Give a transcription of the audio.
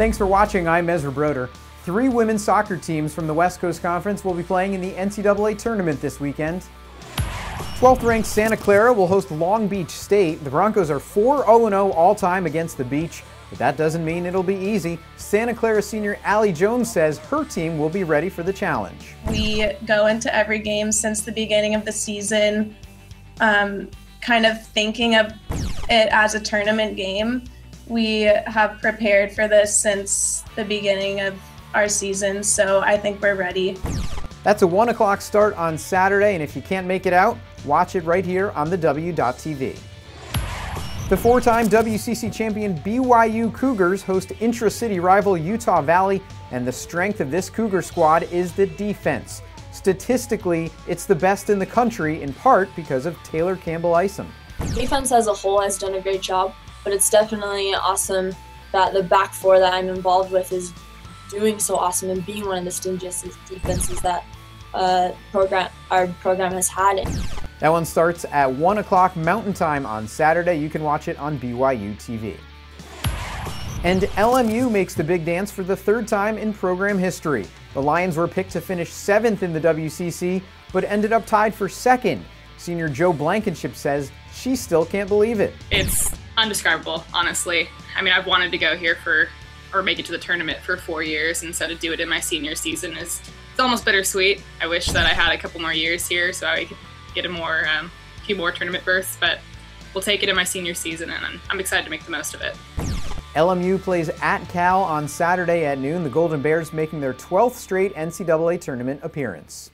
Thanks for watching. I'm Ezra Broder. 3 women's soccer teams from the West Coast Conference will be playing in the NCAA tournament this weekend. 12th-ranked Santa Clara will host Long Beach State. The Broncos are 4-0-0 all-time against the beach, but that doesn't mean it'll be easy. Santa Clara senior Allie Jones says her team will be ready for the challenge. We go into every game since the beginning of the season kind of thinking of it as a tournament game. We have prepared for this since the beginning of our season, so I think we're ready. That's a 1 o'clock start on Saturday, and if you can't make it out, watch it right here on TheW.tv. The 4-time WCC champion BYU Cougars host intra-city rival Utah Valley, and the strength of this Cougar squad is the defense. Statistically, it's the best in the country, in part because of Taylor Campbell Isom. Defense as a whole has done a great job, but it's definitely awesome that the back four that I'm involved with is doing so awesome and being one of the stingiest defenses that our program has had. That one starts at 1 o'clock Mountain Time on Saturday. You can watch it on BYU TV. And LMU makes the big dance for the 3rd time in program history. The Lions were picked to finish 7th in the WCC, but ended up tied for 2nd. Senior Joe Blankenship says she still can't believe it. It's undescribable, honestly. I mean, I've wanted to go here or make it to the tournament for 4 years, and so to do it in my senior season is, it's almost bittersweet. I wish that I had a couple more years here so I could get a few more tournament berths, but we'll take it in my senior season, and I'm excited to make the most of it. LMU plays at Cal on Saturday at noon. The Golden Bears making their 12th straight NCAA tournament appearance.